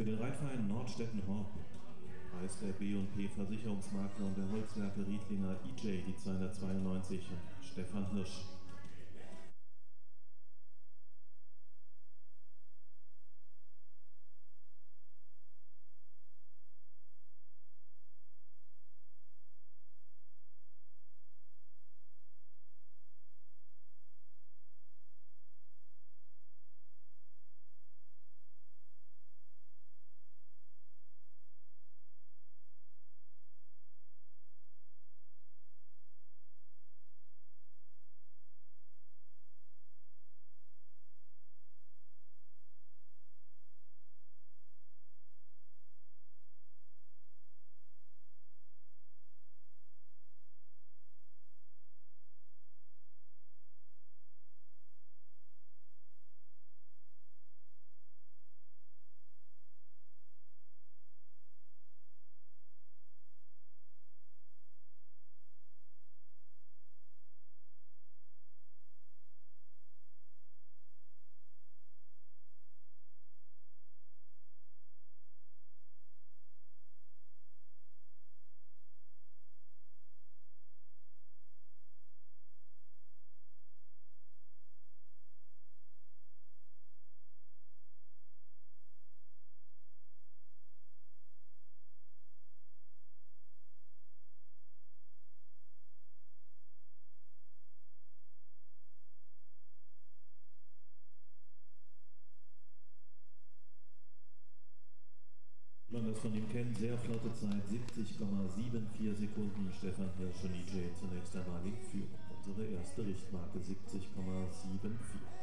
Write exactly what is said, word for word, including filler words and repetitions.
Für den Reitverein Nordstätten heißt der B und P-Versicherungsmakler und der Holzwerke Riedlinger E J A Y die zweihundertzweiundneunzig Stefan Hirsch. Man das von ihm kennt, sehr flotte Zeit, siebzig Komma vierundsiebzig Sekunden. Stefan Hirsch und E J zunächst einmal in Führung. Unsere erste Richtmarke siebzig Komma vierundsiebzig.